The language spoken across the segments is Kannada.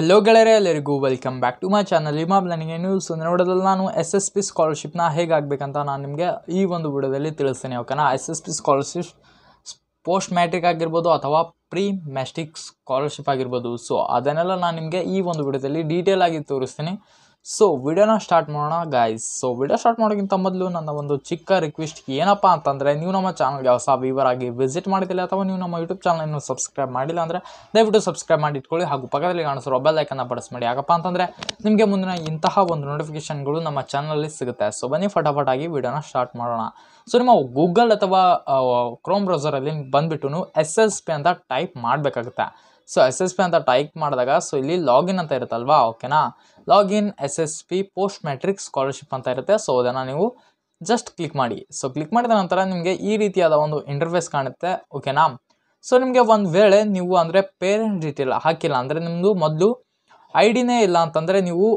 हेलो ಗೆಳೆಯರೇ, ಎಲ್ಲರಿಗೂ welcome back to my channel. ನಿಮ್ಮ ನನಗೆ ನ್ಯೂಸ್ ನೋಡೋದ್ರಲ್ಲಿ ನಾನು ಎಸ್ ಎಸ್ ಪಿ ಸ್ಕಾಲರ್ಶಿಪ್ನ ಹೇಗಾಗಬೇಕಂತ ನಾನು ನಿಮಗೆ ಈ ಒಂದು ವಿಡಿಯೋದಲ್ಲಿ ತಿಳಿಸ್ತೀನಿ. ಓಕೆನಾ, S S P scholarship post matric ಆಗಿರ್ಬೋದು ಅಥವಾ ಪ್ರೀ ಮ್ಯಾಟ್ರಿಕ್ ಸ್ಕಾಲರ್ಶಿಪ್ ಆಗಿರ್ಬೋದು. ಸೊ ಅದನ್ನೆಲ್ಲ ನಾನು ನಿಮಗೆ ಈ ಒಂದು ವಿಡಿಯೋದಲ್ಲಿ ಡೀಟೇಲ್ ಆಗಿ ತೋರಿಸ್ತೀನಿ. ಸೊ ವಿಡಿಯೋನ ಸ್ಟಾರ್ಟ್ ಮಾಡೋಣ ಗೈಸ್. ಸೊ ವಿಡಿಯೋ ಸ್ಟಾರ್ಟ್ ಮಾಡೋಕ್ಕಿಂತ ಮೊದಲು ನನ್ನ ಒಂದು ಚಿಕ್ಕ ರಿಕ್ವೆಸ್ಟ್ ಏನಪ್ಪ ಅಂತಂದರೆ, ನೀವು ನಮ್ಮ ಚಾನಲ್ಗೆ ಹೊಸ ವೀವರ್ ಆಗಿ ವಿಸಿಟ್ ಮಾಡ್ತಿಲ್ಲ ಅಥವಾ ನೀವು ನಮ್ಮ ಯೂಟ್ಯೂಬ್ ಚಾನಲನ್ನು ಸಬ್ಸ್ಕ್ರೈಬ್ ಮಾಡಿಲ್ಲ ಅಂದರೆ ದಯವಿಟ್ಟು ಸಬ್ಸ್ಕ್ರೈಬ್ ಮಾಡಿ ಇಟ್ಕೊಳ್ಳಿ ಹಾಗೂ ಪಕ್ಕದಲ್ಲಿ ಕಾಣಿಸೋ ಬೆಲ್ ಐಕನ್ನ ಪ್ರೆಸ್ ಮಾಡಿ. ಯಾಕಪ್ಪ ಅಂತಂದರೆ ನಿಮಗೆ ಮುಂದಿನ ಇಂತಹ ಒಂದು ನೋಟಿಫಿಕೇಷನ್ಗಳು ನಮ್ಮ ಚಾನಲಲ್ಲಿ ಸಿಗುತ್ತೆ. ಸೊ ಬನ್ನಿ ಫಟಾಫಟಾಗಿ ವಿಡಿಯೋನ ಸ್ಟಾರ್ಟ್ ಮಾಡೋಣ. ಸೊ ನಿಮ್ಮ ಗೂಗಲ್ ಅಥವಾ ಕ್ರೋಮ್ ಬ್ರೌಸರಲ್ಲಿ ಬಂದುಬಿಟ್ಟು ಎಸ್ ಎಸ್ ಪಿ ಅಂತ ಟೈಪ್ ಮಾಡಬೇಕಾಗುತ್ತೆ. ಸೊ ಎಸ್ ಎಸ್ ಪಿ ಅಂತ ಟೈಪ್ ಮಾಡಿದಾಗ ಸೊ ಇಲ್ಲಿ ಲಾಗಿನ್ ಅಂತ ಇರುತ್ತಲ್ವಾ, ಓಕೆನಾ, login S S P post matric scholarship ಅಂತ ಇರುತ್ತೆ. ಸೊ ಅದನ್ನು ನೀವು ಜಸ್ಟ್ ಕ್ಲಿಕ್ ಮಾಡಿ. ಸೊ ಕ್ಲಿಕ್ ಮಾಡಿದ ನಂತರ ನಿಮಗೆ ಈ ರೀತಿಯಾದ ಒಂದು ಇಂಟರ್ಫೇಸ್ ಕಾಣುತ್ತೆ, ಓಕೆನಾ. ಸೊ ನಿಮಗೆ ಒಂದು ವೇಳೆ ನೀವು ಅಂದರೆ ಪೇರೆಂಟ್ ಡೀಟೇಲ್ ಹಾಕಿಲ್ಲ ಅಂದರೆ, ನಿಮ್ಮದು ಮೊದಲು ಐ ಡಿನೇ ಇಲ್ಲ ಅಂತಂದರೆ ನೀವು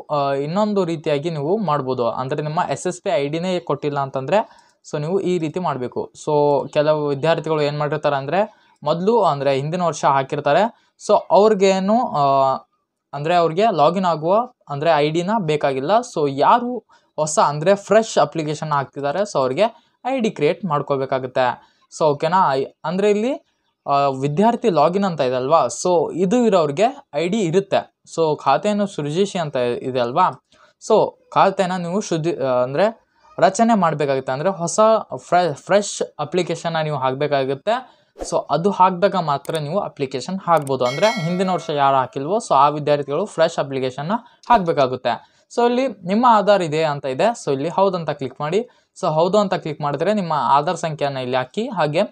ಇನ್ನೊಂದು ರೀತಿಯಾಗಿ ನೀವು ಮಾಡ್ಬೋದು. ಅಂದರೆ ನಿಮ್ಮ ಎಸ್ ಎಸ್ ಪಿ ಐ ಡಿನೇ ಕೊಟ್ಟಿಲ್ಲ ಅಂತಂದರೆ ಸೊ ನೀವು ಈ ರೀತಿ ಮಾಡಬೇಕು. ಸೊ ಕೆಲವು ವಿದ್ಯಾರ್ಥಿಗಳು ಏನು ಮಾಡಿರ್ತಾರೆ ಅಂದರೆ, ಮೊದಲು ಅಂದರೆ ಹಿಂದಿನ ವರ್ಷ ಹಾಕಿರ್ತಾರೆ. ಸೊ ಅವ್ರಿಗೇನು ಅಂದರೆ ಅವ್ರಿಗೆ ಲಾಗಿನ್ ಆಗುವ ಅಂದರೆ ಐ ಡಿನ ಬೇಕಾಗಿಲ್ಲ. ಸೊ ಯಾರು ಹೊಸ ಅಂದರೆ ಫ್ರೆಶ್ ಅಪ್ಲಿಕೇಶನ್ ಹಾಕ್ತಿದ್ದಾರೆ ಸೊ ಅವ್ರಿಗೆ ಐ ಡಿ ಕ್ರಿಯೇಟ್ ಮಾಡ್ಕೋಬೇಕಾಗುತ್ತೆ. ಸೊ ಓಕೆನಾ, ಅಂದರೆ ಇಲ್ಲಿ ವಿದ್ಯಾರ್ಥಿ ಲಾಗಿನ್ ಅಂತ ಇದೆ ಅಲ್ವಾ, ಸೊ ಇದು ಇರೋರಿಗೆ ಐ ಡಿ ಇರುತ್ತೆ. ಸೊ ಖಾತೆಯನ್ನು ಸೃಜಿಸಿ ಅಂತ ಇದೆ ಅಲ್ವಾ, ಸೊ ಖಾತೆನ ನೀವು ಅಂದರೆ ರಚನೆ ಮಾಡಬೇಕಾಗುತ್ತೆ. ಅಂದರೆ ಹೊಸ ಫ್ರೆಶ್ ಅಪ್ಲಿಕೇಶನ್ನ ನೀವು ಹಾಕಬೇಕಾಗುತ್ತೆ. ಸೊ ಅದು ಹಾಕಿದಾಗ ಮಾತ್ರ ನೀವು ಅಪ್ಲಿಕೇಶನ್ ಹಾಕ್ಬೋದು. ಅಂದರೆ ಹಿಂದಿನ ವರ್ಷ ಯಾರು ಹಾಕಿಲ್ವೋ ಸೊ ಆ ವಿದ್ಯಾರ್ಥಿಗಳು ಫ್ರೆಶ್ ಅಪ್ಲಿಕೇಶನ್ನ ಹಾಕಬೇಕಾಗುತ್ತೆ. ಸೊ ಇಲ್ಲಿ ನಿಮ್ಮ ಆಧಾರ್ ಇದೆ ಅಂತ ಇದೆ. ಸೊ ಇಲ್ಲಿ ಹೌದು ಅಂತ ಕ್ಲಿಕ್ ಮಾಡಿ. ಸೊ ಹೌದು ಅಂತ ಕ್ಲಿಕ್ ಮಾಡಿದ್ರೆ ನಿಮ್ಮ ಆಧಾರ್ ಸಂಖ್ಯೆಯನ್ನು ಇಲ್ಲಿ ಹಾಕಿ, ಹಾಗೆ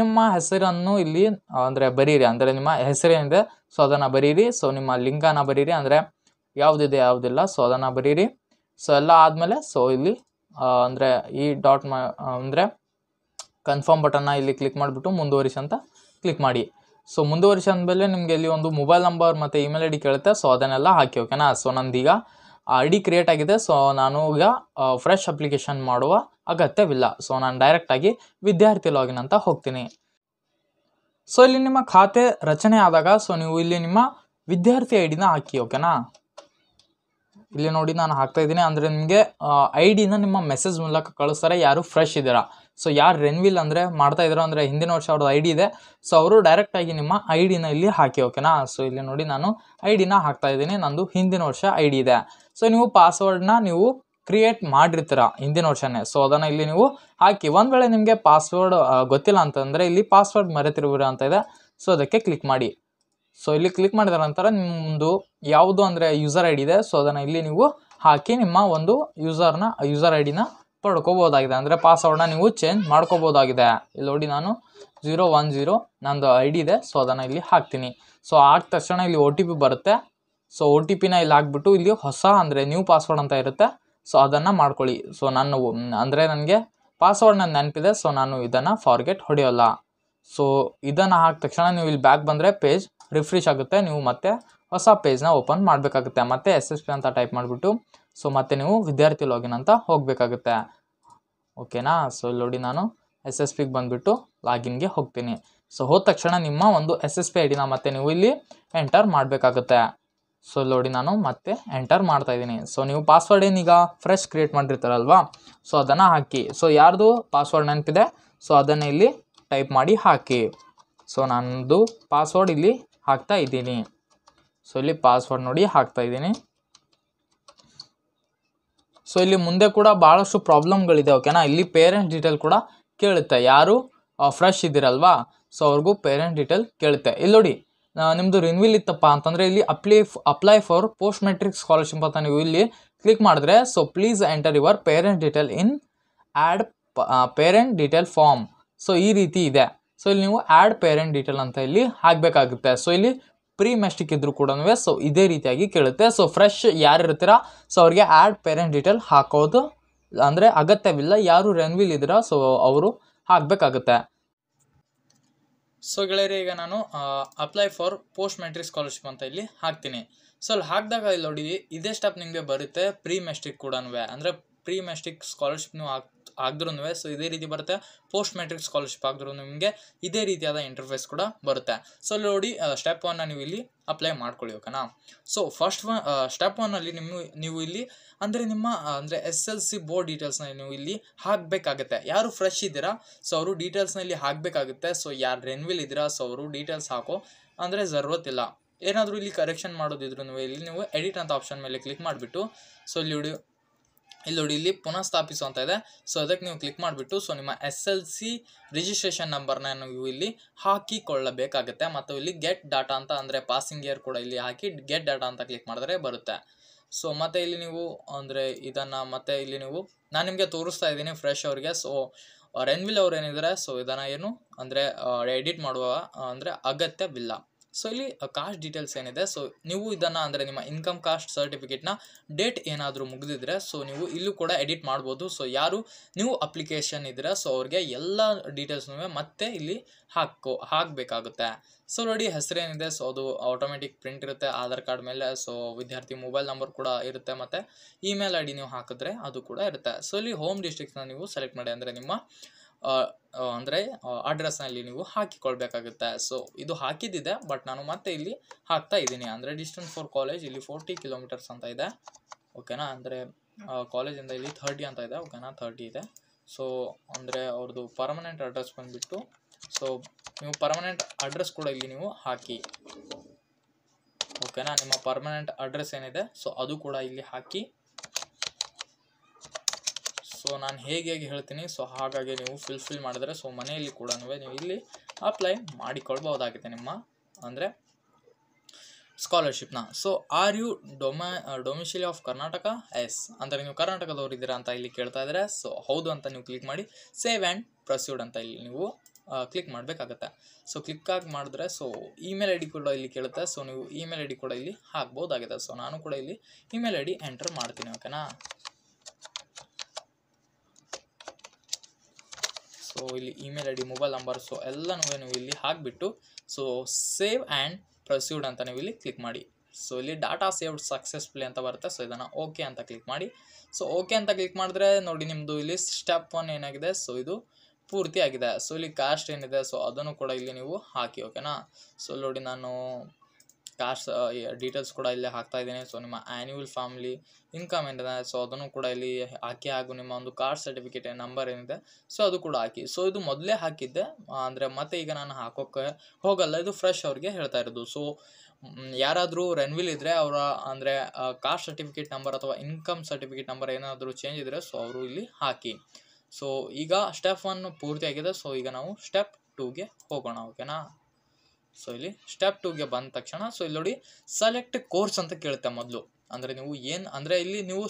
ನಿಮ್ಮ ಹೆಸರನ್ನು ಇಲ್ಲಿ ಅಂದರೆ ಬರೀರಿ. ಅಂದರೆ ನಿಮ್ಮ ಹೆಸರೇನಿದೆ ಸೊ ಅದನ್ನು ಬರೀರಿ. ಸೊ ನಿಮ್ಮ ಲಿಂಗನ ಬರೀರಿ, ಅಂದರೆ ಯಾವುದಿದೆ ಯಾವುದಿಲ್ಲ ಸೊ ಅದನ್ನು ಬರೀರಿ. ಸೊ ಎಲ್ಲ ಆದಮೇಲೆ ಸೊ ಇಲ್ಲಿ ಅಂದರೆ ಈ ಡಾಟ್ ಅಂದರೆ ಕನ್ಫರ್ಮ್ ಬಟನ್ನ ಇಲ್ಲಿ ಕ್ಲಿಕ್ ಮಾಡಿಬಿಟ್ಟು ಮುಂದುವರಿಸಿ ಅಂತ ಕ್ಲಿಕ್ ಮಾಡಿ. ಸೊ ಮುಂದುವರಿಸಿ ಅಂದಮೇಲೆ ನಿಮಗೆ ಇಲ್ಲಿ ಒಂದು ಮೊಬೈಲ್ ನಂಬರ್ ಮತ್ತು ಇಮೇಲ್ ಐ ಡಿ ಕೇಳುತ್ತೆ. ಸೊ ಅದನ್ನೆಲ್ಲ ಹಾಕಿ, ಓಕೆನಾ. ಸೊ ನಂದೀಗ ಐ ಡಿ ಕ್ರಿಯೇಟ್ ಆಗಿದೆ. ಸೊ ನಾನು ಈಗ ಫ್ರೆಶ್ ಅಪ್ಲಿಕೇಶನ್ ಮಾಡುವ ಅಗತ್ಯವಿಲ್ಲ. ಸೊ ನಾನು ಡೈರೆಕ್ಟಾಗಿ ವಿದ್ಯಾರ್ಥಿ ಲಾಗಿನ್ ಅಂತ ಹೋಗ್ತೀನಿ. ಸೊ ಇಲ್ಲಿ ನಿಮ್ಮ ಖಾತೆ ರಚನೆ ಆದಾಗ ಸೊ ನೀವು ಇಲ್ಲಿ ನಿಮ್ಮ ವಿದ್ಯಾರ್ಥಿ ಐ ಡಿನ ಹಾಕಿ, ಓಕೆನಾ. ಇಲ್ಲಿ ನೋಡಿ ನಾನು ಹಾಕ್ತಾ ಇದ್ದೀನಿ. ಅಂದರೆ ನಿಮಗೆ ಐ ಡಿನ ನಿಮ್ಮ ಮೆಸೇಜ್ ಮೂಲಕ ಕಳಿಸ್ತಾರೆ, ಯಾರು ಫ್ರೆಶ್ ಇದ್ದೀರಾ. ಸೊ ಯಾರು ರೆನ್ವಿಲ್ ಅಂದರೆ ಮಾಡ್ತಾ ಇದ್ದೀರೋ, ಅಂದರೆ ಹಿಂದಿನ ವರ್ಷ ಅವ್ರದ್ದು ಐ ಡಿ ಇದೆ ಸೊ ಅವರು ಡೈರೆಕ್ಟಾಗಿ ನಿಮ್ಮ ಐ ಡಿನ ಇಲ್ಲಿ ಹಾಕಿ, ಓಕೆನಾ. ಸೊ ಇಲ್ಲಿ ನೋಡಿ ನಾನು ಐ ಡಿನ ಹಾಕ್ತಾ ಇದ್ದೀನಿ, ನಂದು ಹಿಂದಿನ ವರ್ಷ ಐ ಡಿ ಇದೆ. ಸೊ ನೀವು ಪಾಸ್ವರ್ಡ್ನ ನೀವು ಕ್ರಿಯೇಟ್ ಮಾಡಿರ್ತೀರ ಹಿಂದಿನ ವರ್ಷನೇ. ಸೊ ಅದನ್ನು ಇಲ್ಲಿ ನೀವು ಹಾಕಿ. ಒಂದು ವೇಳೆ ನಿಮಗೆ ಪಾಸ್ವರ್ಡ್ ಗೊತ್ತಿಲ್ಲ ಅಂತಂದರೆ ಇಲ್ಲಿ ಪಾಸ್ವರ್ಡ್ ಮರೆತಿರುವಿರ ಅಂತ ಇದೆ. ಸೊ ಅದಕ್ಕೆ ಕ್ಲಿಕ್ ಮಾಡಿ. ಸೊ ಇಲ್ಲಿ ಕ್ಲಿಕ್ ಮಾಡಿದ ನಂತರ ನಿಮ್ಮದು ಯಾವುದು ಅಂದರೆ ಯೂಸರ್ ಐ ಡಿ ಇದೆ ಸೊ ಅದನ್ನು ಇಲ್ಲಿ ನೀವು ಹಾಕಿ ನಿಮ್ಮ ಒಂದು ಯೂಸರ್ ಐ ಡಿನ ಪಡ್ಕೋಬೋದಾಗಿದೆ. ಅಂದರೆ ಪಾಸ್ವರ್ಡ್ನ ನೀವು ಚೇಂಜ್ ಮಾಡ್ಕೋಬೋದಾಗಿದೆ. ಇಲ್ಲಿ ನೋಡಿ ನಾನು 010 ನಂದು ಐ ಡಿ ಇದೆ ಸೊ ಅದನ್ನು ಇಲ್ಲಿ ಹಾಕ್ತೀನಿ. ಸೊ ಹಾಕಿದ ತಕ್ಷಣ ಇಲ್ಲಿ ಒ ಟಿ ಪಿ ಬರುತ್ತೆ. ಸೊ ಒ ಟಿ ಪಿನ ಇಲ್ಲಿ ಹಾಕ್ಬಿಟ್ಟು ಇಲ್ಲಿ ಹೊಸ ಅಂದರೆ ನ್ಯೂ ಪಾಸ್ವರ್ಡ್ ಅಂತ ಇರುತ್ತೆ ಸೊ ಅದನ್ನು ಮಾಡ್ಕೊಳ್ಳಿ. ಸೊ ನಾನು ಅಂದರೆ ನನಗೆ ಪಾಸ್ವರ್ಡ್ ನನ್ನ ನೆನಪಿದೆ ಸೊ ನಾನು ಇದನ್ನು ಫಾರ್ಗೆಟ್ ಹೊಡೆಯೋಲ್ಲ. ಸೊ ಇದನ್ನು ಹಾಕಿದ ತಕ್ಷಣ ನೀವು ಇಲ್ಲಿ ಬ್ಯಾಕ್ ಬಂದರೆ ಪೇಜ್ ರಿಫ್ರೆಶ್ ಆಗುತ್ತೆ. ನೀವು ಮತ್ತೆ ಹೊಸ ಪೇಜ್ನ ಓಪನ್ ಮಾಡಬೇಕಾಗುತ್ತೆ. ಮತ್ತೆ ಎಸ್ ಎಸ್ ಪಿ ಅಂತ ಟೈಪ್ ಮಾಡಿಬಿಟ್ಟು ಸೊ ಮತ್ತೆ ನೀವು ವಿದ್ಯಾರ್ಥಿ ಲಾಗಿನ್ ಅಂತ ಹೋಗಬೇಕಾಗುತ್ತೆ, ಓಕೆನಾ. ಸೊ ಇಲ್ಲಿ ನೋಡಿ ನಾನು ಎಸ್ ಎಸ್ ಪಿಗೆ ಬಂದುಬಿಟ್ಟು ಲಾಗಿನ್ಗೆ ಹೋಗ್ತೀನಿ. ಸೊ ಹೋದ ತಕ್ಷಣ ನಿಮ್ಮ ಒಂದು ಎಸ್ ಎಸ್ ಪಿ ಐ ಡಿನ ಮತ್ತೆ ನೀವು ಇಲ್ಲಿ ಎಂಟರ್ ಮಾಡಬೇಕಾಗುತ್ತೆ. ಸೊ ಇಲ್ಲಿ ನೋಡಿ ನಾನು ಮತ್ತೆ ಎಂಟರ್ ಮಾಡ್ತಾಯಿದ್ದೀನಿ. ಸೊ ನೀವು ಪಾಸ್ವರ್ಡ್ ಏನೀಗ ಫ್ರೆಶ್ ಕ್ರಿಯೇಟ್ ಮಾಡಿರ್ತಾರಲ್ವಾ ಸೊ ಅದನ್ನು ಹಾಕಿ. ಸೊ ಯಾರ್ದು ಪಾಸ್ವರ್ಡ್ ನೆನಪಿದೆ ಸೊ ಅದನ್ನು ಇಲ್ಲಿ ಟೈಪ್ ಮಾಡಿ ಹಾಕಿ. ಸೊ ನನ್ನದು ಪಾಸ್ವರ್ಡ್ ಇಲ್ಲಿ ಹಾಕ್ತಾ ಇದ್ದೀನಿ. ಸೊ ಇಲ್ಲಿ ಪಾಸ್ವರ್ಡ್ ನೋಡಿ ಹಾಕ್ತಾ ಇದ್ದೀನಿ. ಸೊ ಇಲ್ಲಿ ಮುಂದೆ ಕೂಡ ಭಾಳಷ್ಟು ಪ್ರಾಬ್ಲಮ್ಗಳಿದೆ, ಓಕೆನಾ. ಇಲ್ಲಿ ಪೇರೆಂಟ್ ಡೀಟೇಲ್ ಕೂಡ ಕೇಳುತ್ತೆ, ಯಾರು ಫ್ರೆಶ್ ಇದ್ದೀರಲ್ವಾ ಸೊ ಅವ್ರಿಗೂ ಪೇರೆಂಟ್ ಡೀಟೇಲ್ ಕೇಳುತ್ತೆ. ಇಲ್ಲಿ ನೋಡಿ ನಿಮ್ಮದು ರಿನ್ವಿಲ್ ಇತ್ತಪ್ಪ ಅಂತಂದರೆ ಇಲ್ಲಿ apply for post matric scholarship ಅಂತ ನೀವು ಇಲ್ಲಿ ಕ್ಲಿಕ್ ಮಾಡಿದ್ರೆ so please enter your parent detail in add parent detail form. So ಈ ರೀತಿ ಇದೆ. ಸೊ ಇಲ್ಲಿ ನೀವು ಆ್ಯಡ್ ಪೇರೆಂಟ್ ಡೀಟೇಲ್ ಅಂತ ಇಲ್ಲಿ ಹಾಕಬೇಕಾಗುತ್ತೆ. ಸೊ ಇಲ್ಲಿ ಪ್ರೀ ಮೆಸ್ಟಿಕ್ ಇದ್ದರೂ ಕೂಡ ಸೊ ಇದೇ ರೀತಿಯಾಗಿ ಕೇಳುತ್ತೆ. ಸೊ ಫ್ರೆಶ್ ಯಾರಿರ್ತೀರಾ ಸೊ ಅವ್ರಿಗೆ ಆ್ಯಡ್ ಪೇರೆಂಟ್ ಡೀಟೇಲ್ ಹಾಕೋದು ಅಂದರೆ ಅಗತ್ಯವಿಲ್ಲ. ಯಾರು ರೆನ್ವಿಲ್ ಇದ್ದೀರಾ ಸೊ ಅವರು ಹಾಕಬೇಕಾಗುತ್ತೆ. ಸೊ ಗೆಳೆಯರೆ, ಈಗ ನಾನು apply for post matric scholarship ಅಂತ ಇಲ್ಲಿ ಹಾಕ್ತೀನಿ. ಸೊ ಅಲ್ಲಿ ಹಾಕಿದಾಗ ಇಲ್ಲಿ ನೋಡಿ ಇದೇ ಸ್ಟೆಪ್ ನಿಮಗೆ ಬರುತ್ತೆ ಪ್ರೀ ಮೆಸ್ಟಿಕ್ ಕೂಡ. ಅಂದರೆ ಪ್ರೀ ಮೆಸ್ಟಿಕ್ ಸ್ಕಾಲರ್ಶಿಪ್ ನೀವು ಆಗದ್ರೂ ಸೊ ಇದೇ ರೀತಿ ಬರುತ್ತೆ. ಪೋಸ್ಟ್ ಮ್ಯಾಟ್ರಿಕ್ ಸ್ಕಾಲರ್ಶಿಪ್ ಆಗದ್ರೂ ನಿಮಗೆ ಇದೇ ರೀತಿಯಾದ ಇಂಟರ್ಫೇಸ್ ಕೂಡ ಬರುತ್ತೆ. ಸೊ ನೋಡಿ ಸ್ಟೆಪ್ 1 ನೀವು ಇಲ್ಲಿ ಅಪ್ಲೈ ಮಾಡ್ಕೊಳ್ಳಿ ಓಕೆನಾ. ಸೊ ಫಸ್ಟ್ ಸ್ಟೆಪ್ 1 ಅಲ್ಲಿ ನೀವು ಇಲ್ಲಿ ನಿಮ್ಮ SSLC ಬೋರ್ಡ್ ಡೀಟೇಲ್ಸ್ ನ ನೀವು ಇಲ್ಲಿ ಹಾಕಬೇಕಾಗುತ್ತೆ. ಯಾರು ಫ್ರೆಶ್ ಇದ್ದೀರಾ ಸೊ ಅವರು ಡೀಟೇಲ್ಸ್ ನಲ್ಲಿ ಹಾಕಬೇಕಾಗುತ್ತೆ. ಸೊ ಯಾರು ರೆನ್ವಿಲ್ ಇದ್ದೀರಾ ಸೊ ಅವರು ಡೀಟೇಲ್ಸ್ ಹಾಕೋ ಜರೂರತ್ ಇಲ್ಲ. ಏನಾದರೂ ಇಲ್ಲಿ ಕರೆಕ್ಷನ್ ಮಾಡೋದಿದ್ರು ನೀವು ಎಡಿಟ್ ಅಂತ ಆಪ್ಷನ್ ಮೇಲೆ ಕ್ಲಿಕ್ ಮಾಡಿಬಿಟ್ಟು ಸೊ ಇಲ್ಲಿ ನೋಡಿ ಇಲ್ಲಿ ಪುನಃ ಸ್ಥಾಪಿಸು ಅಂತ ಇದೆ. ಸೊ ಅದಕ್ಕೆ ನೀವು ಕ್ಲಿಕ್ ಮಾಡಿಬಿಟ್ಟು ಸೊ ನಿಮ್ಮ SSLC ರಿಜಿಸ್ಟ್ರೇಷನ್ ನಂಬರ್ನ ನೀವು ಇಲ್ಲಿ ಹಾಕಿಕೊಳ್ಳಬೇಕಾಗುತ್ತೆ. ಮತ್ತು ಇಲ್ಲಿ ಗೆಟ್ ಡಾಟಾ ಅಂತ ಪಾಸಿಂಗ್ ಇಯರ್ ಕೂಡ ಇಲ್ಲಿ ಹಾಕಿ ಗೆಟ್ ಡಾಟಾ ಅಂತ ಕ್ಲಿಕ್ ಮಾಡಿದ್ರೆ ಬರುತ್ತೆ. ಸೊ ಮತ್ತೆ ಇಲ್ಲಿ ನೀವು ಇದನ್ನು ಮತ್ತೆ ಇಲ್ಲಿ ನೀವು ನಾನು ನಿಮಗೆ ತೋರಿಸ್ತಾ ಇದ್ದೀನಿ ಫ್ರೆಶ್ ಅವರಿಗೆ. ಸೊ ರೆನ್ವಿಲ್ ಅವ್ರು ಏನಿದ್ದಾರೆ ಸೊ ಇದನ್ನು ಏನು ಎಡಿಟ್ ಮಾಡುವ ಅಗತ್ಯವಿಲ್ಲ. ಸೊ ಇಲ್ಲಿ ಕಾಸ್ಟ್ ಡೀಟೇಲ್ಸ್ ಏನಿದೆ ಸೊ ನೀವು ಇದನ್ನು ನಿಮ್ಮ ಇನ್ಕಮ್ ಕಾಸ್ಟ್ ಸರ್ಟಿಫಿಕೇಟ್ನ ಡೇಟ್ ಏನಾದರೂ ಮುಗಿದಿದ್ರೆ ಸೊ ನೀವು ಇಲ್ಲೂ ಕೂಡ ಎಡಿಟ್ ಮಾಡ್ಬೋದು. ಸೊ ಯಾರು ನೀವು ಅಪ್ಲಿಕೇಶನ್ ಇದ್ದೀರಾ ಸೊ ಅವ್ರಿಗೆ ಎಲ್ಲ ಡೀಟೇಲ್ಸ್ನೂ ಮತ್ತೆ ಇಲ್ಲಿ ಹಾಕಬೇಕಾಗುತ್ತೆ. ಸೊ ನೋಡಿ ಹೆಸರೇನಿದೆ ಸೊ ಅದು ಆಟೋಮೆಟಿಕ್ ಪ್ರಿಂಟ್ ಇರುತ್ತೆ ಆಧಾರ್ ಕಾರ್ಡ್ ಮೇಲೆ. ಸೊ ವಿದ್ಯಾರ್ಥಿ ಮೊಬೈಲ್ ನಂಬರ್ ಕೂಡ ಇರುತ್ತೆ ಮತ್ತು ಇಮೇಲ್ ಐ ಡಿ ನೀವು ಹಾಕಿದ್ರೆ ಅದು ಕೂಡ ಇರುತ್ತೆ. ಸೊ ಇಲ್ಲಿ ಹೋಮ್ ಡಿಸ್ಟ್ರಿಕ್ಟ್ನ ನೀವು ಸೆಲೆಕ್ಟ್ ಮಾಡಿ ನಿಮ್ಮ ಅಡ್ರೆಸ್ನಲ್ಲಿ ನೀವು ಹಾಕಿಕೊಳ್ಬೇಕಾಗುತ್ತೆ. ಸೊ ಇದು ಹಾಕಿದ್ದಿದೆ ಬಟ್ ನಾನು ಮತ್ತೆ ಇಲ್ಲಿ ಹಾಕ್ತಾ ಇದ್ದೀನಿ. ಡಿಸ್ಟೆನ್ಸ್ ಫಾರ್ ಕಾಲೇಜ್ ಇಲ್ಲಿ 40 ಕಿಲೋಮೀಟರ್ಸ್ ಅಂತ ಇದೆ ಓಕೆನಾ. ಕಾಲೇಜಿಂದ ಇಲ್ಲಿ 30 ಅಂತ ಇದೆ ಓಕೆನಾ, 30 ಇದೆ. ಸೊ ಅವ್ರದ್ದು ಪರ್ಮನೆಂಟ್ ಅಡ್ರೆಸ್ ಬಂದುಬಿಟ್ಟು ಸೊ ನೀವು ಪರ್ಮನೆಂಟ್ ಅಡ್ರೆಸ್ ಕೂಡ ಇಲ್ಲಿ ನೀವು ಹಾಕಿ ಓಕೆನಾ. ನಿಮ್ಮ ಪರ್ಮನೆಂಟ್ ಅಡ್ರೆಸ್ ಏನಿದೆ ಸೊ ಅದು ಕೂಡ ಇಲ್ಲಿ ಹಾಕಿ. ಸೊ ನಾನು ಹೇಗೆ ಹೇಳ್ತೀನಿ ಸೊ ಹಾಗಾಗಿ ನೀವು ಫುಲ್ಫಿಲ್ ಮಾಡಿದ್ರೆ ಸೊ ಮನೆಯಲ್ಲಿ ಕೂಡ ನೀವು ಇಲ್ಲಿ ಅಪ್ಲೈ ಮಾಡಿಕೊಳ್ಬಹುದಾಗಿದೆ ನಿಮ್ಮ ಸ್ಕಾಲರ್ಶಿಪ್ನ. So are you domicile of Karnataka yes ನೀವು ಕರ್ನಾಟಕದವ್ರು ಇದ್ದೀರಾ ಅಂತ ಇಲ್ಲಿ ಕೇಳ್ತಾ ಇದ್ದಾರೆ. ಸೊ ಹೌದು ಅಂತ ನೀವು ಕ್ಲಿಕ್ ಮಾಡಿ ಸೇವ್ ಆ್ಯಂಡ್ ಪ್ರೊಸೀಡ್ ಅಂತ ಇಲ್ಲಿ ನೀವು ಕ್ಲಿಕ್ ಮಾಡಬೇಕಾಗತ್ತೆ. ಸೊ ಕ್ಲಿಕ್ ಆಗಿ ಮಾಡಿದ್ರೆ ಸೊ ಇಮೇಲ್ ಐ ಡಿ ಕೂಡ ಇಲ್ಲಿ ಕೇಳುತ್ತೆ. ಸೊ ನೀವು ಇಮೇಲ್ ಐ ಡಿ ಕೂಡ ಇಲ್ಲಿ ಹಾಕ್ಬೋದಾಗಿದೆ. ಸೊ ನಾನು ಕೂಡ ಇಲ್ಲಿ ಇಮೇಲ್ ಐ ಡಿ ಎಂಟರ್ ಮಾಡ್ತೀನಿ ಓಕೆನಾ. ಸೊ ಇಲ್ಲಿ email I D mobile number so ಎಲ್ಲನೂ ನೀವು ಇಲ್ಲಿ ಹಾಕಿಬಿಟ್ಟು ಸೊ ಸೇವ್ ಆ್ಯಂಡ್ ಪ್ರೊಸೀಡ್ ಅಂತ ನೀವು ಇಲ್ಲಿ ಕ್ಲಿಕ್ ಮಾಡಿ. ಸೊ ಇಲ್ಲಿ ಡಾಟಾ ಸೇವ್ಡ್ ಸಕ್ಸಸ್ಫುಲಿ ಅಂತ ಬರುತ್ತೆ. ಸೊ ಇದನ್ನು ಓಕೆ ಅಂತ ಕ್ಲಿಕ್ ಮಾಡಿ. ಸೊ ಓಕೆ ಅಂತ ಕ್ಲಿಕ್ ಮಾಡಿದ್ರೆ ನೋಡಿ ನಿಮ್ಮದು ಇಲ್ಲಿ ಸ್ಟೆಪ್ 1 ಏನಾಗಿದೆ ಸೊ ಇದು ಪೂರ್ತಿ ಆಗಿದೆ. ಸೊ ಇಲ್ಲಿ ಕಾಸ್ಟ್ ಏನಿದೆ ಸೊ ಅದನ್ನು ಕೂಡ ಇಲ್ಲಿ ನೀವು ಹಾಕಿ ಓಕೆನಾ. ಸೊ ನೋಡಿ ನಾನು ಕಾಸ್ಟ್ ಡೀಟೇಲ್ಸ್ ಕೂಡ ಇಲ್ಲಿ ಹಾಕ್ತಾ ಇದ್ದೀನಿ. ಸೊ ನಿಮ್ಮ ಆ್ಯನ್ಯುವಲ್ ಫ್ಯಾಮಿಲಿ ಇನ್ಕಮ್ ಏನಿದೆ ಸೊ ಅದನ್ನು ಕೂಡ ಇಲ್ಲಿ ಹಾಕಿ ಹಾಗೂ ನಿಮ್ಮ ಕಾಸ್ಟ್ ಸರ್ಟಿಫಿಕೇಟ್ ನಂಬರ್ ಏನಿದೆ ಸೊ ಅದು ಕೂಡ ಹಾಕಿ. ಸೊ ಇದು ಮೊದಲೇ ಹಾಕಿದ್ದೆ ಮತ್ತೆ ಈಗ ನಾನು ಹಾಕೋಕ್ಕೆ ಹೋಗಲ್ಲ, ಇದು ಫ್ರೆಶ್ ಅವ್ರಿಗೆ ಹೇಳ್ತಾ ಇರೋದು. ಸೊ ಯಾರಾದರೂ ರೆನ್ವಿಲ್ ಇದ್ದರೆ ಅವರ ಕಾಸ್ಟ್ ಸರ್ಟಿಫಿಕೇಟ್ ನಂಬರ್ ಅಥವಾ ಇನ್ಕಮ್ ಸರ್ಟಿಫಿಕೇಟ್ ನಂಬರ್ ಏನಾದರೂ ಚೇಂಜ್ ಇದ್ದರೆ ಸೊ ಅವರು ಇಲ್ಲಿ ಹಾಕಿ. ಸೊ ಈಗ ಸ್ಟೆಪ್ 1 ಪೂರ್ತಿಯಾಗಿದೆ. ಸೊ ಈಗ ನಾವು ಸ್ಟೆಪ್ 2ಗೆ ಹೋಗೋಣ ಓಕೆನಾ. ಸೊ ಇಲ್ಲಿ ಸ್ಟೆಪ್ 2ಗೆ ಬಂದ ತಕ್ಷಣ ಸೊ ಇಲ್ಲಿ ನೋಡಿ ಸೆಲೆಕ್ಟ್ ಕೋರ್ಸ್ ಅಂತ ಕೇಳುತ್ತೆ ಮೊದಲು. ನೀವು ಏನು ಇಲ್ಲಿ ನೀವು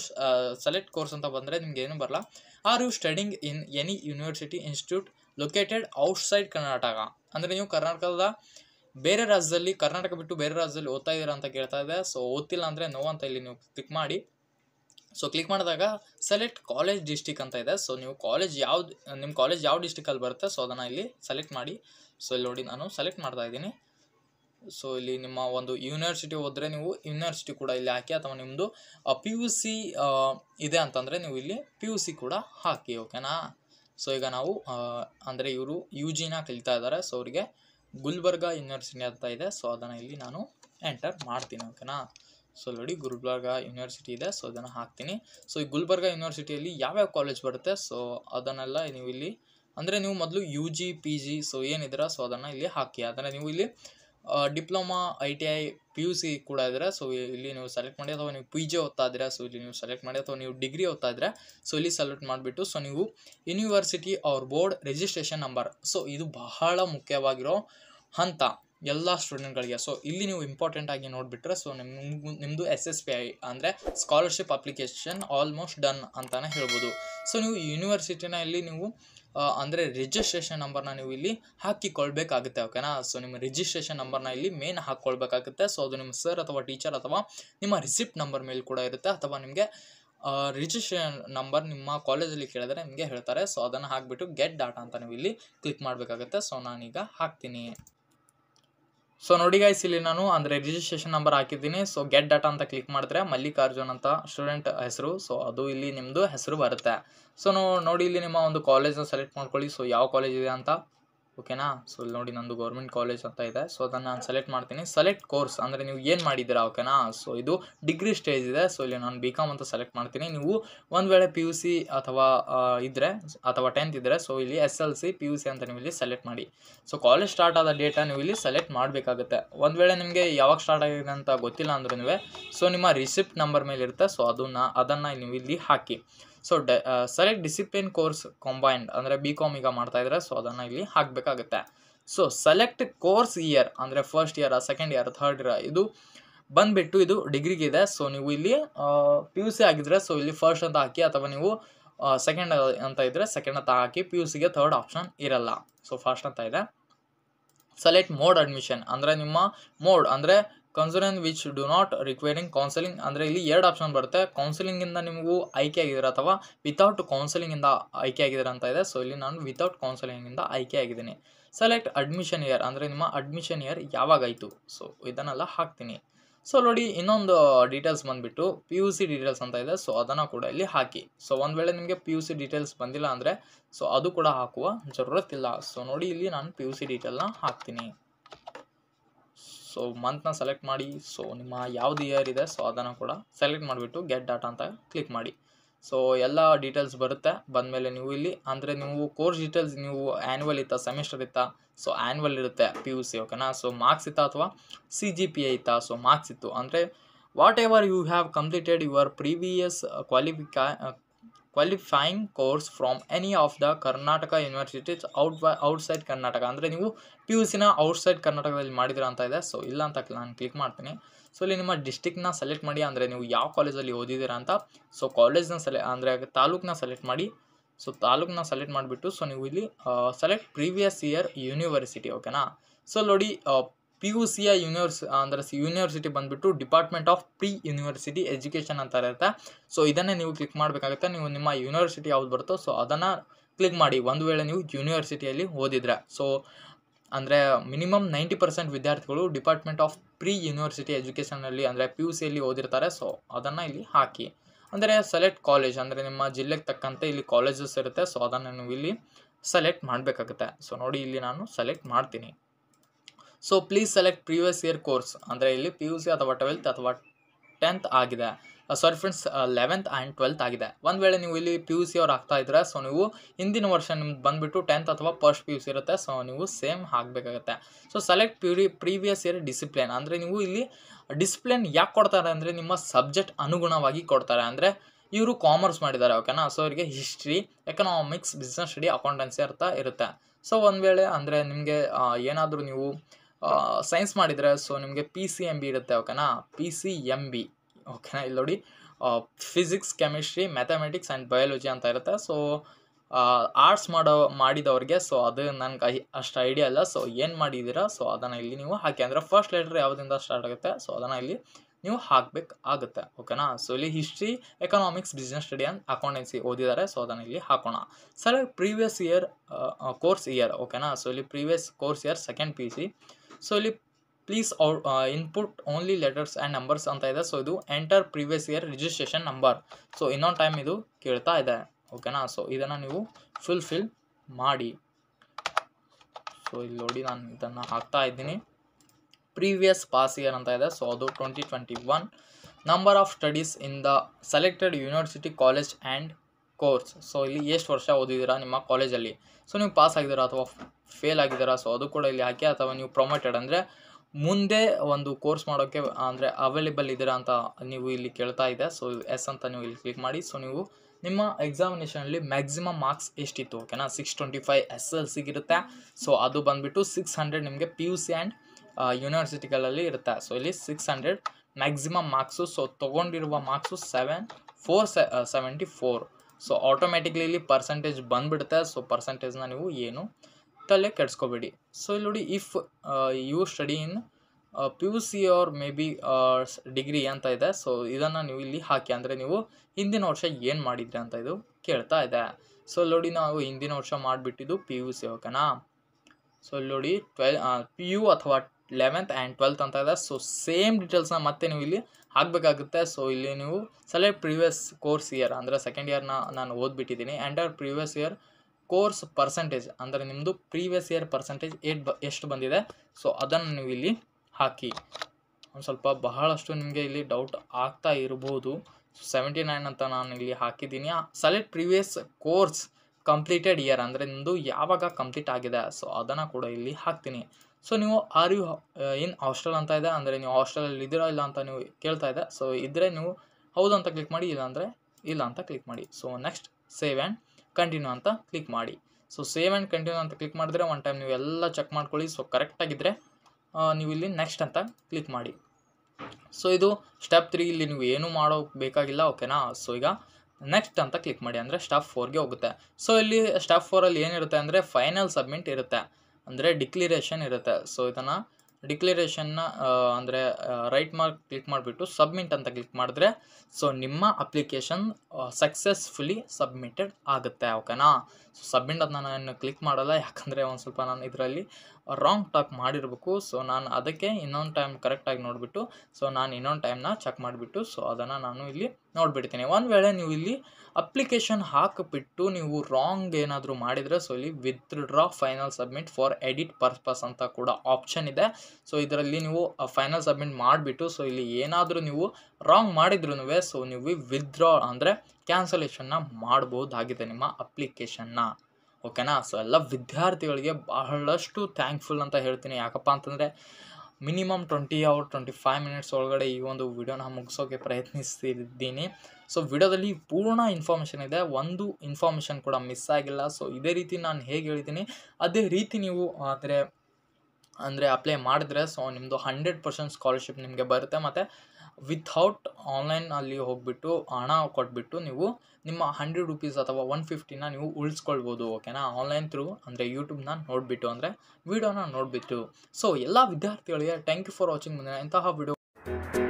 ಸೆಲೆಕ್ಟ್ ಕೋರ್ಸ್ ಅಂತ ಬಂದರೆ ನಿಮ್ಗೆ ಏನು ಬರಲ್ಲ. Are you studying in any university institute located outside Karnataka ನೀವು ಕರ್ನಾಟಕದ ಬೇರೆ ರಾಜ್ಯದಲ್ಲಿ ಕರ್ನಾಟಕ ಬಿಟ್ಟು ಬೇರೆ ರಾಜ್ಯದಲ್ಲಿ ಓದ್ತಾ ಇದ್ದೀರಾ ಅಂತ ಕೇಳ್ತಾ ಇದೆ. ಸೊ ಓದ್ತಿಲ್ಲ ನೋ ಅಂತ ಇಲ್ಲಿ ನೀವು ಕ್ಲಿಕ್ ಮಾಡಿ. ಸೊ ಕ್ಲಿಕ್ ಮಾಡಿದಾಗ ಸೆಲೆಕ್ಟ್ ಕಾಲೇಜ್ ಡಿಸ್ಟಿಕ್ ಅಂತ ಇದೆ. ಸೊ ನೀವು ಕಾಲೇಜ್ ಯಾವ್ದು ನಿಮ್ಮ ಕಾಲೇಜ್ ಯಾವ ಡಿಸ್ಟಿಕಲ್ಲಿ ಬರುತ್ತೆ ಸೊ ಅದನ್ನು ಇಲ್ಲಿ ಸೆಲೆಕ್ಟ್ ಮಾಡಿ. ಸೊ ಇಲ್ಲಿ ನೋಡಿ ನಾನು ಸೆಲೆಕ್ಟ್ ಮಾಡ್ತಾ ಇದ್ದೀನಿ. ಸೊ ಇಲ್ಲಿ ನಿಮ್ಮ ಯೂನಿವರ್ಸಿಟಿ ಹೋದರೆ ನೀವು ಯೂನಿವರ್ಸಿಟಿ ಕೂಡ ಇಲ್ಲಿ ಹಾಕಿ ಅಥವಾ ನಿಮ್ಮದು PUC ಇದೆ ಅಂತಂದರೆ ನೀವು ಇಲ್ಲಿ PUC ಕೂಡ ಹಾಕಿ ಓಕೆನಾ. ಸೊ ಈಗ ನಾವು ಇವರು UGನ ಕಲಿತಾ ಇದ್ದಾರೆ. ಸೊ ಅವರಿಗೆ ಗುಲ್ಬರ್ಗಾ ಯೂನಿವರ್ಸಿಟಿ ಅಂತ ಇದೆ. ಸೊ ಅದನ್ನು ಇಲ್ಲಿ ನಾನು ಎಂಟರ್ ಮಾಡ್ತೀನಿ ಓಕೆನಾ. ಸೊ ನೋಡಿ ಗುಲ್ಬರ್ಗಾ ಯೂನಿವರ್ಸಿಟಿ ಇದೆ. ಸೊ ಅದನ್ನು ಹಾಕ್ತೀನಿ. ಸೊ ಈ ಗುಲ್ಬರ್ಗಾ ಯೂನಿವರ್ಸಿಟಿಯಲ್ಲಿ ಯಾವ್ಯಾವ ಕಾಲೇಜ್ ಬರುತ್ತೆ ಸೊ ಅದನ್ನೆಲ್ಲ ನೀವು ಇಲ್ಲಿ ನೀವು ಮೊದಲು UG PG ಸೊ ಏನಿದ್ದೀರಾ ಸೊ ಅದನ್ನು ಇಲ್ಲಿ ಹಾಕಿ. ನೀವು ಇಲ್ಲಿ ಡಿಪ್ಲೊಮಾ ITI PUC ಕೂಡ ಇದ್ದರೆ ಸೊ ಇಲ್ಲಿ ನೀವು ಸೆಲೆಕ್ಟ್ ಮಾಡಿ. ಅಥವಾ ನೀವು PG ಓದ್ತಾ ಇದ್ದೀರಾ ಸೊ ಇಲ್ಲಿ ನೀವು ಸೆಲೆಕ್ಟ್ ಮಾಡಿ. ಅಥವಾ ನೀವು ಡಿಗ್ರಿ ಓದ್ತಾ ಇದ್ದರೆ ಸೊ ಇಲ್ಲಿ ಸೆಲೆಕ್ಟ್ ಮಾಡಿಬಿಟ್ಟು ಸೊ ನೀವು ಯೂನಿವರ್ಸಿಟಿ ಅವ್ರ ಬೋರ್ಡ್ ರಿಜಿಸ್ಟ್ರೇಷನ್ ನಂಬರ್ ಸೊ ಇದು ಬಹಳ ಮುಖ್ಯವಾಗಿರೋ ಹಂತ ಎಲ್ಲ ಸ್ಟೂಡೆಂಟ್ಗಳಿಗೆ. ಸೊ ಇಲ್ಲಿ ನೀವು ಇಂಪಾರ್ಟೆಂಟ್ ಆಗಿ ನೋಡಿಬಿಟ್ರೆ ಸೊ ನಿಮ್ಮದು SSP scholarship application almost done ಅಂತಲೇ ಹೇಳ್ಬೋದು. ಸೊ ನೀವು ಯೂನಿವರ್ಸಿಟಿನ ಇಲ್ಲಿ ನೀವು ರಿಜಿಸ್ಟ್ರೇಷನ್ ನಂಬರ್ನ ನೀವು ಇಲ್ಲಿ ಹಾಕಿಕೊಳ್ಬೇಕಾಗುತ್ತೆ ಓಕೆನಾ. ಸೊ ನಿಮ್ಮ ರಿಜಿಸ್ಟ್ರೇಷನ್ ನಂಬರ್ನ ಇಲ್ಲಿ ಮೇನ್ ಹಾಕ್ಕೊಳ್ಬೇಕಾಗುತ್ತೆ. ಸೊ ಅದು ನಿಮ್ಮ ಸರ್ ಅಥವಾ ಟೀಚರ್ ಅಥವಾ ನಿಮ್ಮ ರಿಸಿಪ್ಟ್ ನಂಬರ್ ಮೇಲೆ ಕೂಡ ಇರುತ್ತೆ. ಅಥವಾ ನಿಮಗೆ ರಿಜಿಸ್ಟ್ರೇಷನ್ ನಂಬರ್ ನಿಮ್ಮ ಕಾಲೇಜಲ್ಲಿ ಕೇಳಿದ್ರೆ ನಿಮಗೆ ಹೇಳ್ತಾರೆ. ಸೊ ಅದನ್ನು ಹಾಕಿಬಿಟ್ಟು ಗೆಟ್ ಡಾಟಾ ಅಂತ ನೀವು ಇಲ್ಲಿ ಕ್ಲಿಕ್ ಮಾಡಬೇಕಾಗುತ್ತೆ. ಸೊ ನಾನೀಗ ಹಾಕ್ತೀನಿ. सो नोड़ी गाइस ಇಲ್ಲಿ ನಾನು ಅಂದ್ರೆ ರಿಜಿಸ್ಟ್ರೇಷನ್ ನಂಬರ್ ಹಾಕಿದ್ದೀನಿ सो ಗೆಟ್ ಡಾಟಾ ಅಂತ ಕ್ಲಿಕ್ ಮಾಡಿದ್ರೆ ಮಲ್ಲಿಕಾರ್ಜುನ್ ಅಂತ ಸ್ಟೂಡೆಂಟ್ ಹೆಸರು सो ಅದು ಇಲ್ಲಿ ನಿಮ್ಮದು ಹೆಸರು ಬರುತ್ತೆ सो ನೋಡಿ ಇಲ್ಲಿ ನಿಮ್ಮ ಒಂದು ಕಾಲೇಜ್ ಅನ್ನು ಸೆಲೆಕ್ಟ್ ಮಾಡ್ಕೊಳ್ಳಿ सो ಯಾವ ಕಾಲೇಜ್ ಇದೆ ಅಂತ ಓಕೆನಾ सो ಇಲ್ಲಿ ನೋಡಿ ನಂದು ಗವರ್ನಮೆಂಟ್ ಕಾಲೇಜ್ ಅಂತ ಇದೆ सो ಅದನ್ನ ನಾನು ಸೆಲೆಕ್ಟ್ ಮಾಡ್ತೀನಿ ಸೆಲೆಕ್ಟ್ ಕೋರ್ಸ್ ಅಂದ್ರೆ ನೀವು ಏನು ಮಾಡಿದಿರಾ ಓಕೆನಾ सो ಇದು ಡಿಗ್ರಿ ಸ್ಟೇಜ್ ಇದೆ सो ಇಲ್ಲಿ ನಾನು ಬಿಕಾಂ ಅಂತ ಸೆಲೆಕ್ಟ್ ಮಾಡ್ತೀನಿ ನೀವು ಒಂದು ವೇಳೆ ಪಿಯುಸಿ ಅಥವಾ ಇದ್ರೆ ಅಥವಾ 10th ಇದ್ರೆ सो ಇಲ್ಲಿ ಎಸ್ಎಲ್ಸಿ ಪಿಯುಸಿ ಅಂತ ನೀವು ಇಲ್ಲಿ ಸೆಲೆಕ್ಟ್ ಮಾಡಿ सो ಕಾಲೇಜ್ ಸ್ಟಾರ್ಟ್ ಆದ ಡೇಟ್ ನೀವು ಇಲ್ಲಿ ಸೆಲೆಕ್ಟ್ ಮಾಡಬೇಕಾಗುತ್ತೆ ಒಂದು ವೇಳೆ ನಿಮಗೆ ಯಾವಾಗ ಸ್ಟಾರ್ಟ್ ಆಗಿದೆ ಅಂತ ಗೊತ್ತಿಲ್ಲ ಅಂದ್ರೂನುವೆ सो ನಿಮ್ಮ ರಿಸಿಪ್ಟ್ ನಂಬರ್ ಮೇಲೆ ಇರುತ್ತೆ सो ಅದನ್ನ ನೀವು ಇಲ್ಲಿ ಹಾಕಿ so select discipline course combined अंदर बीकॉम माता सो अदान हाकते सो सेलेक्ट कोर्स इयर अंदर first year second year third year इदु बंदबिट्टु इदु डिग्री सो नीवु इल्ली पीयूसी आगिद्रे सो इल्ली फर्स्ट अंत हाकि अथवा नीवु सेकेंड अंत सेकेंड अंत हाकि पीयूसी गे थर्ड ऑप्शन इरल्ल सो फर्स्ट अंत इदे सेलेक्ट मोड अडमिशन अंदर निम्म मोड अंदर concern which do not requiring counselling अंदर इल्ली एरडु आप्शन बरुत्ते कौन्सिलिंग इंद निमगू आय्के आगिद्दीरा अथवा विदाउट कौन्सिलिंग इंद आय्के आगिद्दीरा अंत इदे सो इल्ली नानु विदाउट कौन्सिलिंग इंद आय्के आगिद्दीनि सेलेक्ट अडमिशन इयर अंदर निम्म अडमिशन इयर यावाग आयितु सो इदन्नेल्ल हाक्तीनि सो नोडि ಇನ್ನೊಂದು ಡೀಟೇಲ್ಸ್ ಬಂದ್ಬಿಟ್ಟು ಪಿಯುಸಿ ಡೀಟೇಲ್ಸ್ ಅಂತ ಇದೆ ಸೋ ಅದನ್ನ ಕೂಡ ಇಲ್ಲಿ ಹಾಕಿ ಸೋ ಒಂದು ವೇಳೆ ನಿಮಗೆ ಪಿಯುಸಿ ಡೀಟೇಲ್ಸ್ ಬಂದಿಲ್ಲ ಅಂದ್ರೆ ಸೋ ಅದು ಕೂಡ ಹಾಕುವ ಜರೂರತ್ ಇಲ್ಲ ಸೋ ನೋಡಿ ಇಲ್ಲಿ ನಾನು ಪಿಯುಸಿ ಡೀಟೇಲ್ ಅನ್ನು ಹಾಕ್ತೀನಿ सो मंथ सेलेक्ट माडि सो निम्म यावुदु इयर इदे सो अदन्न कूड सेलेक्ट माडिबिट्टु गेट डाटा अंत क्लिक माडि सो एल्ल डीटेल्स बरुत्ते बंद मेले नीवु इल्ली अंद्रे नीवु कोर्स डीटेल्स नीवु आन्युअल इत्ता सेमिस्टर इत्ता so annual इरुत्ते PUC ओकेना so marks इत्ता अथवा सीजीपीए इत्ता सो मार्क्स इत्तु अंद्रे whatever you have completed your previous qualifying course from any of the Karnataka universities outside Karnataka अंदर नहीं पीयूसी ಔಟ್ಸೈಡ್ कर्नाटक में सो इला ना क्लिक सो इल्ली निम्म डिस्ट्रिक्ट ना सेलेक्ट माडि अंदर नहीं याव कॉलेज अल्ली ओदिदीरा अंत सो कॉलेज ना सेलेक्ट अंदर तालूक ना सेलेक्ट माडि सो तालूक ना सेलेक्ट माडिबिट्टु सो नीवु इल्ली सेलेक्ट प्रीवियस इयर यूनिवर्सिटी ओकेना सो नोडि पीयूसी अंदर यूनिवर्सिटी बंदू department of pre university education अंतर सो नहीं क्लिक निम्मा यूनिवर्सिटी यावुदु बरुत्तो सो अदान क्लिक माडि ओंदु वेळे नीवु यूनिवर्सिटियल्लि ओदिद्रे सो अंदरे मिनिमम 90% विद्यार्थिगळु department of pre university education अल्लि अंदरे पीयूसी यल्लि ओदिर्तारे सो अदान इल्लि हाकि अंदरे सेलेक्ट कॉलेज अंदरे निम्म जिल्लेगे तक्कंते इल्लि कॉलेजेस इरुत्ते सो अदान नीवु इल्लि सेलेक्ट माडबेकागुत्ते सो नोडि इल्लि नानु सेलेक्ट माड्तीनि so please select previous year course अंदर इल्ली पीयूसी अथवा 12th अथवा 10th आगिदे sorry friends 11th and 12th आगिदे ಒಂದು ವೇಳೆ ನೀವು ಇಲ್ಲಿ पीयूसी ಅವರು ಹಾಕ್ತಾ ಇದ್ದರೆ ಸೋ ನೀವು ಹಿಂದಿನ ವರ್ಷ ನಿಮಗೆ ಬಂದ್ಬಿಟ್ಟು 10th ಅಥವಾ ಫಸ್ಟ್ पीयूसी ಇರುತ್ತೆ ಸೋ ನೀವು ಸೇಮ್ ಹಾಕಬೇಕಾಗುತ್ತೆ so select previous year discipline ಅಂದ್ರೆ ನೀವು ಇಲ್ಲಿ ಡಿಸಿಪ್ಲಿನ್ ಯಾಕೆ ಕೊಡ್ತಾರೆ ಅಂದ್ರೆ ನಿಮ್ಮ ಸಬ್ಜೆಕ್ಟ್ ಅನುಗುಣವಾಗಿ ಕೊಡ್ತಾರೆ ಅಂದ್ರೆ ಇವರು ಕಾಮರ್ಸ್ ಮಾಡಿದ್ದಾರೆ ಓಕೆನಾ ಸೋ ಅವರಿಗೆ history economics business study accountancy ಅರ್ಥ ಇರುತ್ತೆ ಸೋ ಒಂದು ವೇಳೆ ಅಂದ್ರೆ ನಿಮಗೆ ಏನಾದರೂ ನೀವು ಸೈನ್ಸ್ ಮಾಡಿದ್ರೆ ಸೋ ನಿಮಗೆ PCMB ಇರುತ್ತೆ ಓಕೆನಾ PCMB ಓಕೆನಾ ಇಲ್ಲಿ ನೋಡಿ physics chemistry mathematics and biology ಅಂತ ಇರುತ್ತೆ ಸೋ ಆರ್ಟ್ಸ್ ಮಾಡಿದವರಿಗೆ ಸೋ ಅದು ನನಗೆ ಅಷ್ಟು ಐಡಿಯಾ ಇಲ್ಲ ಸೋ ಏನು ಮಾಡಿದ್ದೀರಾ ಸೋ ಅದನ್ನ ಇಲ್ಲಿ ನೀವು ಹಾಕಿ ಅಂದ್ರೆ ಫಸ್ಟ್ ಲೆಟರ್ ಯಾವುದರಿಂದ ಸ್ಟಾರ್ಟ್ ಆಗುತ್ತೆ ಸೋ ಅದನ್ನ ಇಲ್ಲಿ ನೀವು ಹಾಕಬೇಕಾಗುತ್ತೆ ಓಕೆನಾ ಸೋ ಇಲ್ಲಿ history economics business study and accountancy ಓದಿದ್ದಾರೆ ಸೋ ಅದನ್ನ ಇಲ್ಲಿ ಹಾಕೋಣ select previous year course year ಓಕೆನಾ ಸೋ ಇಲ್ಲಿ previous course year second PUC so इल्ली please input only letters and numbers अंत इदे सो इदु enter previous year registration number so इन्नोंदु टाइम इदु केळ्ता इदे ओकेना सो इदन्न नीवु फुल्फिल माडि सो इल्ली नोडि नानु इदन्न हाक्ता इद्दीनि प्रीवियस पास इयर अंत इदे सो अदु 2021 number of studies in the selected university college and course so इल्ली एष्टु वर्ष ओदिदीरा निम्म कॉलेज अल्ली सो नीवु पास आगिदीरा अथवा फेल आगिदारा सो अदू कूड़ा इल्ली हाकि अथवा नीवु प्रमोटेड अंदरे मुंदे ओंदु कोर्स माडोक्के अंदरे अवेलेबल इद्दीरा अंत नीवु इल्ली केळ्ता इदे सो एस अंत नीवु इल्ली क्लिक माडि सो नीवु निम्म एग्जामिनेशन अल्ली मैक्सिमम मार्क्स एष्टित्तु ओकेना 625 SSLC गे इरुत्ते सो अदू बंदबिट्टु 600 निमगे PUC एंड यूनिवर्सिटीगळल्ली इरुत्ते सो इल्ली 600 मैक्सिमम मार्क्स सो तगोंडिरुव मार्क्स 7474 सो आटोमेटिकली इल्ली पर्सेंटेज बंदबिडुत्ते सो पर्सेंटेज ना नीवु एनु तले केडिसकोबेडि सो इल्ल नोडि if you study in PUC or may be degree ಅಂತ ಇದೆ सो ಇದನ್ನ ನೀವು ಇಲ್ಲಿ ಹಾಕಿ ಅಂದ್ರೆ ನೀವು ಹಿಂದಿನ ವರ್ಷ ಏನು ಮಾಡಿದ್ರಿ ಅಂತ ಇದು ಕೇಳ್ತಾ ಇದೆ ಸೋ ನೋಡಿ ನಾವು ಹಿಂದಿನ ವರ್ಷ ಮಾಡಿಬಿಟ್ಟಿದ್ದು PUC ಓಕೆನಾ ಸೋ ನೋಡಿ 12 PU ಅಥವಾ 11th and 12th ಅಂತ ಇದೆ. ಸೊ ಸೇಮ್ ಡೀಟೇಲ್ಸ್ನ ಮತ್ತೆ ನೀವು ಇಲ್ಲಿ ಹಾಕಬೇಕಾಗುತ್ತೆ. ಸೊ ಇಲ್ಲಿ ನೀವು ಸೆಲೆಕ್ಟ್ ಪ್ರೀವಿಯಸ್ ಕೋರ್ಸ್ ಇಯರ್ ಅಂದರೆ ಸೆಕೆಂಡ್ ಇಯರ್ನ ನಾನು ಓದ್ಬಿಟ್ಟಿದ್ದೀನಿ. Enter previous year course percentage ಅಂದರೆ ನಿಮ್ಮದು ಪ್ರೀವಿಯಸ್ ಇಯರ್ ಪರ್ಸೆಂಟೇಜ್ ಎಷ್ಟು ಬಂದಿದೆ ಸೊ ಅದನ್ನು ನೀವು ಇಲ್ಲಿ ಹಾಕಿ. ಒಂದು ಸ್ವಲ್ಪ ಬಹಳಷ್ಟು ನಿಮಗೆ ಇಲ್ಲಿ ಡೌಟ್ ಆಗ್ತಾ ಇರಬಹುದು. 79 ಅಂತ ನಾನು ಇಲ್ಲಿ ಹಾಕಿದ್ದೀನಿ. Select previous course completed year ಅಂದರೆ ನಿಮ್ಮದು ಯಾವಾಗ ಕಂಪ್ಲೀಟ್ ಆಗಿದೆ ಸೊ ಅದನ್ನು ಕೂಡ ಇಲ್ಲಿ ಹಾಕ್ತೀನಿ. ಸೊ ನೀವು ಆರ್ ಯು ಇನ್ ಹಾಸ್ಟೆಲ್ ಅಂತ ಇದೆ ಅಂದರೆ ನೀವು ಹಾಸ್ಟೆಲಲ್ಲಿ ಇದ್ದೀರಾ ಇಲ್ಲ ಅಂತ ನೀವು ಕೇಳ್ತಾ ಇದೆ. ಸೊ ಇದ್ದರೆ ನೀವು ಹೌದು ಅಂತ ಕ್ಲಿಕ್ ಮಾಡಿ, ಇಲ್ಲಾಂದರೆ ಇಲ್ಲ ಅಂತ ಕ್ಲಿಕ್ ಮಾಡಿ. So next save and continue ಅಂತ ಕ್ಲಿಕ್ ಮಾಡಿ. ಸೊ ಸೇವ್ ಆ್ಯಂಡ್ ಕಂಟಿನ್ಯೂ ಅಂತ ಕ್ಲಿಕ್ ಮಾಡಿದ್ರೆ ಒನ್ ಟೈಮ್ ನೀವು ಎಲ್ಲ ಚೆಕ್ ಮಾಡ್ಕೊಳ್ಳಿ. ಸೊ ಕರೆಕ್ಟಾಗಿದ್ದರೆ ನೀವು ಇಲ್ಲಿ ನೆಕ್ಸ್ಟ್ ಅಂತ ಕ್ಲಿಕ್ ಮಾಡಿ. ಸೊ ಇದು ಸ್ಟೆಪ್ 3, ಇಲ್ಲಿ ನೀವು ಏನೂ ಮಾಡೋಕೆ ಬೇಕಾಗಿಲ್ಲ, ಓಕೆನಾ. ಸೊ ಈಗ ನೆಕ್ಸ್ಟ್ ಅಂತ ಕ್ಲಿಕ್ ಮಾಡಿ ಅಂದರೆ ಸ್ಟೆಪ್ 4ಗೆ ಹೋಗುತ್ತೆ. ಸೊ ಇಲ್ಲಿ ಸ್ಟೆಪ್ 4ಅಲ್ಲಿ ಏನಿರುತ್ತೆ ಅಂದರೆ ಫೈನಲ್ ಸಬ್ಮಿಟ್ ಇರುತ್ತೆ, ಅಂದರೆ ಡಿಕ್ಲರೇಷನ್ ಇರುತ್ತೆ. ಸೊ ಇದನ್ನು ಡಿಕ್ಲರೇಷನ್ನ ಅಂದರೆ ರೈಟ್ ಮಾರ್ಕ್ ಕ್ಲಿಕ್ ಮಾಡಿಬಿಟ್ಟು ಸಬ್ಮಿಟ್ ಅಂತ ಕ್ಲಿಕ್ ಮಾಡಿದ್ರೆ ಸೊ ನಿಮ್ಮ ಅಪ್ಲಿಕೇಶನ್ ಸಕ್ಸಸ್ಫುಲಿ ಸಬ್ಮಿಟೆಡ್ ಆಗುತ್ತೆ, ಓಕೆನಾ. ಸೊ ಸಬ್ಮಿಟ್ ಅಂತ ನಾನು ಕ್ಲಿಕ್ ಮಾಡಲ್ಲ, ಯಾಕಂದರೆ ಒಂದು ಸ್ವಲ್ಪ ನಾನು ಇದರಲ್ಲಿ ರಾಂಗ್ ಟಾಕ್ ಮಾಡಿರಬೇಕು. ಸೊ ನಾನು ಅದಕ್ಕೆ ಇನ್ನೊಂದು ಟೈಮ್ ಕರೆಕ್ಟಾಗಿ ನೋಡಿಬಿಟ್ಟು ಸೊ ನಾನು ಇನ್ನೊಂದು ಟೈಮ್ನ ಚೆಕ್ ಮಾಡಿಬಿಟ್ಟು ಸೊ ಅದನ್ನು ನಾನು ಇಲ್ಲಿ ನೋಡಿಬಿಡ್ತೀನಿ. ಒಂದು ವೇಳೆ ನೀವು ಇಲ್ಲಿ ಅಪ್ಲಿಕೇಶನ್ ಹಾಕಿಬಿಟ್ಟು ನೀವು ರಾಂಗ್ ಏನಾದರೂ ಮಾಡಿದರೆ ಸೊ ಇಲ್ಲಿ withdraw final submit for edit purpose ಅಂತ ಕೂಡ ಆಪ್ಷನ್ ಇದೆ. ಸೊ ಇದರಲ್ಲಿ ನೀವು ಫೈನಲ್ ಸಬ್ಮಿಟ್ ಮಾಡಿಬಿಟ್ಟು ಸೊ ಇಲ್ಲಿ ಏನಾದರೂ ನೀವು ರಾಂಗ್ ಮಾಡಿದ್ರೂ ಸೊ ನೀವು ವಿತ್ಡ್ರಾ ಅಂದರೆ ಕ್ಯಾನ್ಸಲೇಷನ್ನ ಮಾಡ್ಬೋದಾಗಿದೆ ನಿಮ್ಮ ಅಪ್ಲಿಕೇಶನ್ನ, ಓಕೆನಾ. ಸೊ ಎಲ್ಲ ವಿದ್ಯಾರ್ಥಿಗಳಿಗೆ ಬಹಳಷ್ಟು ಥ್ಯಾಂಕ್ಫುಲ್ ಅಂತ ಹೇಳ್ತೀನಿ. ಯಾಕಪ್ಪ ಅಂತಂದರೆ ಮಿನಿಮಮ್ 20 or 25 minutes ಒಳಗಡೆ ಈ ಒಂದು ವಿಡಿಯೋನ ಮುಗಿಸೋಕ್ಕೆ ಪ್ರಯತ್ನಿಸ್ತಿದ್ದೀನಿ. ಸೊ ವಿಡಿಯೋದಲ್ಲಿ ಪೂರ್ಣ ಇನ್ಫಾರ್ಮೇಷನ್ ಇದೆ, ಒಂದು ಇನ್ಫಾರ್ಮೇಷನ್ ಕೂಡ ಮಿಸ್ ಆಗಿಲ್ಲ. ಸೊ ಇದೇ ರೀತಿ ನಾನು ಹೇಗೆ ಹೇಳ್ತೀನಿ ಅದೇ ರೀತಿ ನೀವು ಅಂದರೆ ಅಪ್ಲೈ ಮಾಡಿದ್ರೆ ಸೊ ನಿಮ್ಮದು 100% ಸ್ಕಾಲರ್ಶಿಪ್ ನಿಮಗೆ ಬರುತ್ತೆ. ಮತ್ತು ವಿಥೌಟ್ ಆನ್ಲೈನಲ್ಲಿ ಹೋಗಿಬಿಟ್ಟು ಹಣ ಕೊಟ್ಬಿಟ್ಟು ನೀವು ನಿಮ್ಮ 100 rupees ಅಥವಾ 150ನ ನೀವು ಉಳಿಸ್ಕೊಳ್ಬೋದು, ಓಕೆನಾ. ಆನ್ಲೈನ್ ಥ್ರೂ ಅಂದರೆ ಯೂಟ್ಯೂಬ್ನ ನೋಡಿಬಿಟ್ಟು, ಅಂದರೆ ವಿಡಿಯೋನ ನೋಡಿಬಿಟ್ಟು. ಸೊ ಎಲ್ಲ ವಿದ್ಯಾರ್ಥಿಗಳಿಗೆ ಥ್ಯಾಂಕ್ ಯು ಫಾರ್ ವಾಚಿಂಗ್. ಮುಂದಿನ ಇಂತಹ ವಿಡಿಯೋ